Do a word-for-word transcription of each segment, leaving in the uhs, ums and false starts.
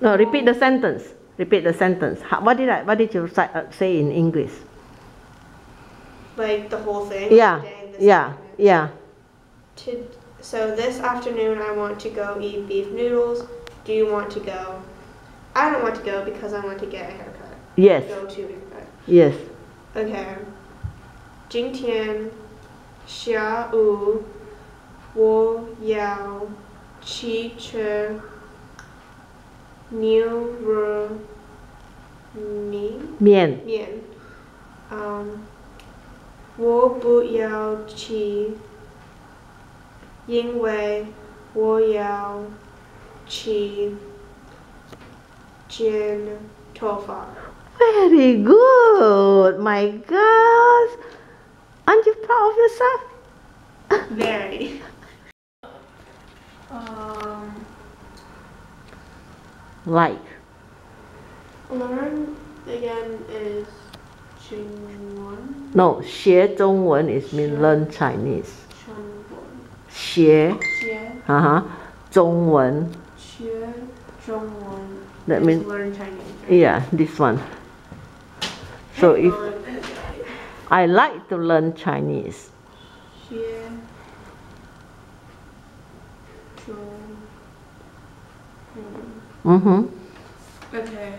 No, repeat the sentence. Repeat the sentence. How, what did I? What did you say, uh, say in English? Like the whole thing. Yeah. Today, yeah. Afternoon. Yeah. To, so this afternoon, I want to go eat beef noodles. Do you want to go? I don't want to go because I want to get a haircut. Yes. Go to haircut. Yes. Okay. Jing Tian, Xia Wu, Wo Yao, Qi Che, Niu Ni Mien Mien, um, Woe Boo Yao Chi, Ying Wei, Wo Yao Chi Jin Tofa. Very good, my gosh! Aren't you proud of yourself? Very. um, like. Learn again is Chinese. No, xie zhong wen is mean learn Chinese. Xie. Xie. Uh huh. Zhong wen. Xie zhong wen. That means learn Chinese. Right? Yeah, this one. So if I like to learn Chinese. Xie zhong wen. Mm-hmm. Okay.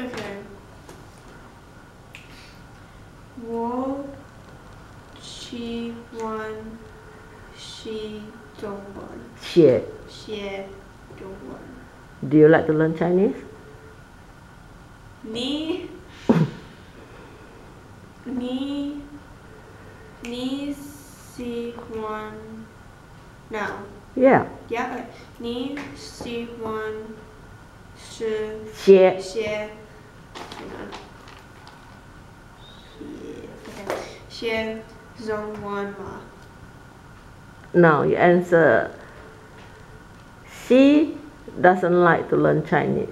Okay. Wo Shi Dong Wan. Xie. Xie Dong Wan. Do you like to learn Chinese? Ni Ni Ni si wan. No. Yeah. Yeah. Ni si wan shi xie xie. Xie zong wan ma. No, you answer. She doesn't like to learn Chinese.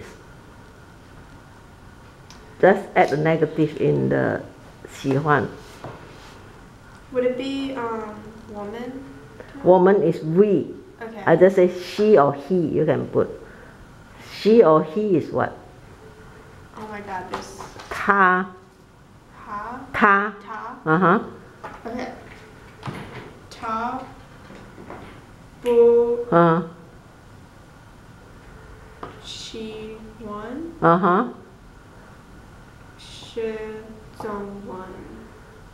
Just add a negative in the Xǐhuān. Would it be um woman? Woman is we. Okay. I just say she or he. You can put she or he is what? Oh my God, this. Ta. Ta. Ta. Ta. Uh huh. Okay. Ta. Bo. Uh. She won. Uh huh.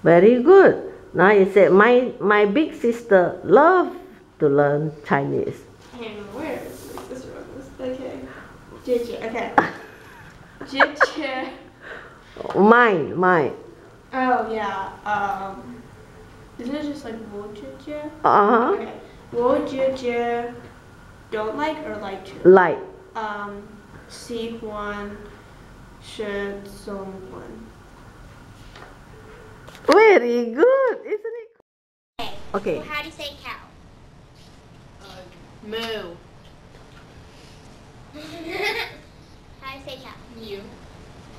Very good. Now you said my my big sister loves to learn Chinese. And where is this room? Okay. Jie okay. Jie Mine, mine. Oh yeah. Um Isn't it just like Wo Jie? Uh-huh. Okay. Wo Jie don't like or like to? Like. Um Xīhuān xué zhōngwén. Very good, isn't it? Okay. Okay. So how do you say cow? Uh, moo. How do you say cow? Mew.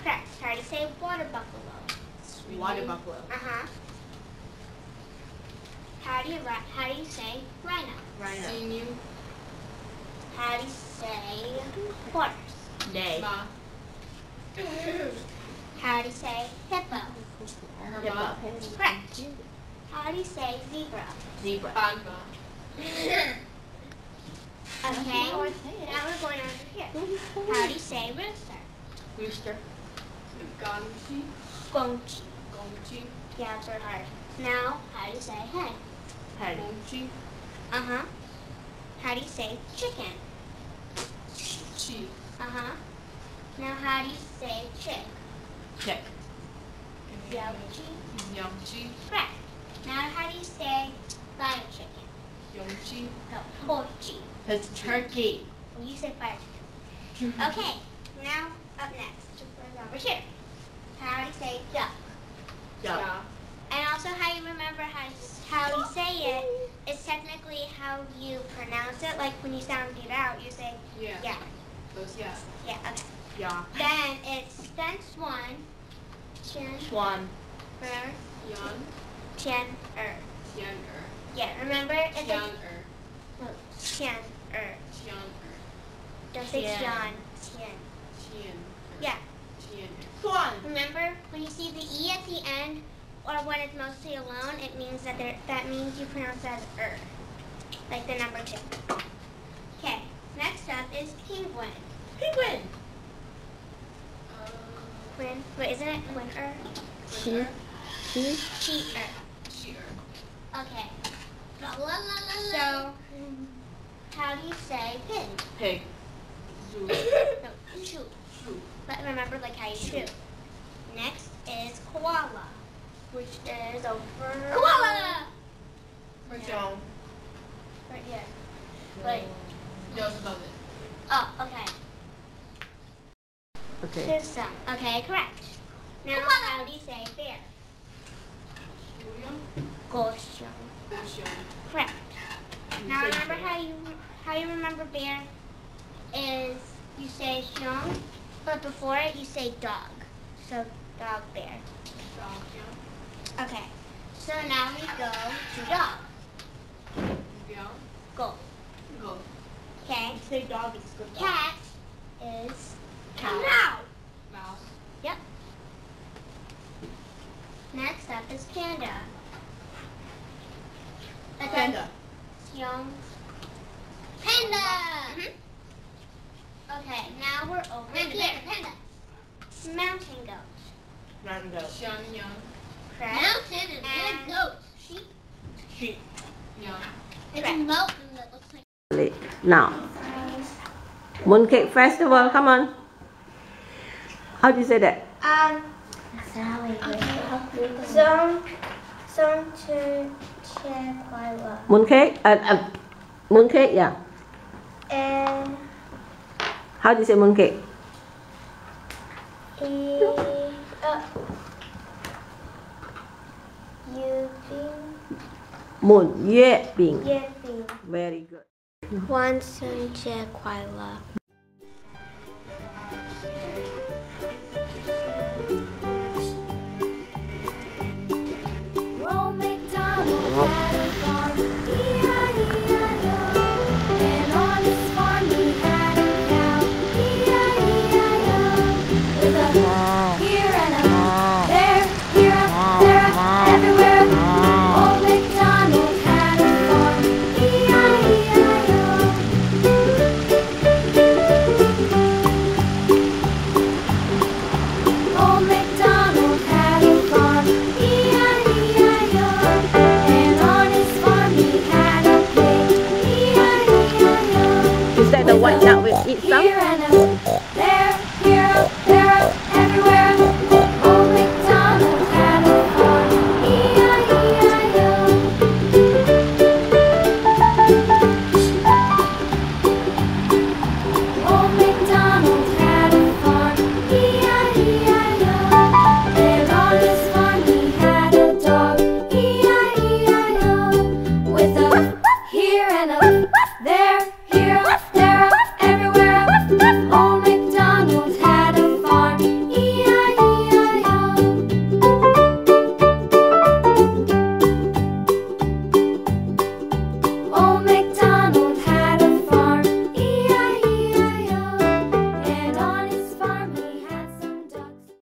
Correct. How do you say water buffalo? Water mm. buffalo. Uh huh. How do you how do you say rhino? Rhino. Simu. How do you say horse? Nay. Ma. How do you say hippo? Hippo. Correct. How do you say zebra? Zebra. Okay. Now we're going over here. How do you say rooster? Rooster. Gungchi. Gungchi. Gungchi. Yeah, that's hard. Now, how do you say hen? Hen. Gungchi. Uh huh. How do you say chicken? Chi. Uh huh. Now how do you say chick? Chick. Yongchi. Yongchi. Correct. Now how do you say fire chicken? Yongchi. No, pochi. That's turkey. Well, you said fire chicken. Okay. Now up next, over here. How do you say duck? Duck. And also how you remember how how you say it is technically how you pronounce it. Like when you sound it out, you say yeah. Yeah. Those yeah. Yeah. Okay. Yeah. Then it's then Swan, Tian Swan, Er, Yan, Tian Er, Tian Er. Yeah, remember? Tian Er. Tian Er. Tian Er. Does it Tian? Tian. Tian. Yeah. Tian. Tuan. Remember, when you see the E at the end, or when it's mostly alone, it means that there, that means you pronounce it as Er, like the number two. Okay, next up is penguin. Penguin. Um, Quinn. Wait, isn't it Quinn-er? Quinn-er. Qi-er. Qi-er. Okay. Blah, blah, blah, blah. So, how do you say pig? Pig. Zoo. No, shoo. Shoo. But remember, like how you shoo. Next is koala, which is over. Koala. Right yeah. down. Right here. No. Wait. Just above it. Oh, okay. Okay. System. Okay, correct. Now, koala. How do you say bear? Goshion. Goshion. Correct. Now remember how you how you remember bear is you say xiong, but before it you say dog. So dog bear. Dog, yeah. Okay. So now we go to dog. Yeah. Go. Go. Okay. Say dog is good. Cat is cow. Cow. Mouse. Yep. Next up is panda. Okay. Panda. Young. Panda. Mm-hmm. Okay, now we're over panda, here. Panda. Mountain goat. Mountain goat. Young, young. Crab. Mountain and, and goat. Sheep. Sheep. Young. It's a mountain that looks like. Now, mooncake festival. Come on. How do you say that? Um. Song, song to cheer quite well. Mooncake, uh, uh, mooncake, yeah. And how do you say mooncake? E, uh, you bing. Moon ye bing. Ye bing. Very good. One song cheer quite well.